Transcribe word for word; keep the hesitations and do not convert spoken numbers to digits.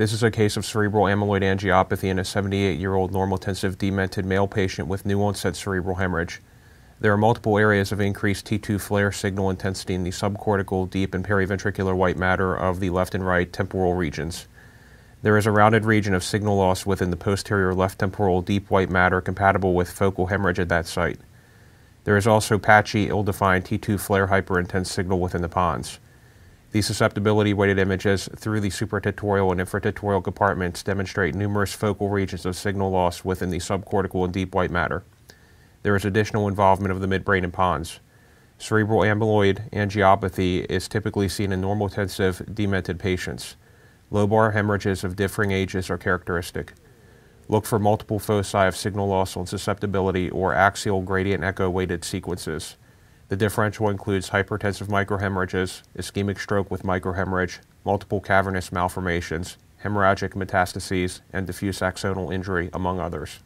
This is a case of cerebral amyloid angiopathy in a seventy-eight-year-old normotensive demented male patient with new-onset cerebral hemorrhage. There are multiple areas of increased T two flare signal intensity in the subcortical, deep, and periventricular white matter of the left and right temporal regions. There is a rounded region of signal loss within the posterior left temporal deep white matter compatible with focal hemorrhage at that site. There is also patchy, ill-defined T two flare hyperintense signal within the pons. The susceptibility-weighted images through the supratatorial and infratatorial compartments demonstrate numerous focal regions of signal loss within the subcortical and deep white matter. There is additional involvement of the midbrain and pons. Cerebral amyloid angiopathy is typically seen in normotensive, demented patients. Lobar hemorrhages of differing ages are characteristic. Look for multiple foci of signal loss on susceptibility or axial gradient echo-weighted sequences. The differential includes hypertensive microhemorrhages, ischemic stroke with microhemorrhage, multiple cavernous malformations, hemorrhagic metastases, and diffuse axonal injury, among others.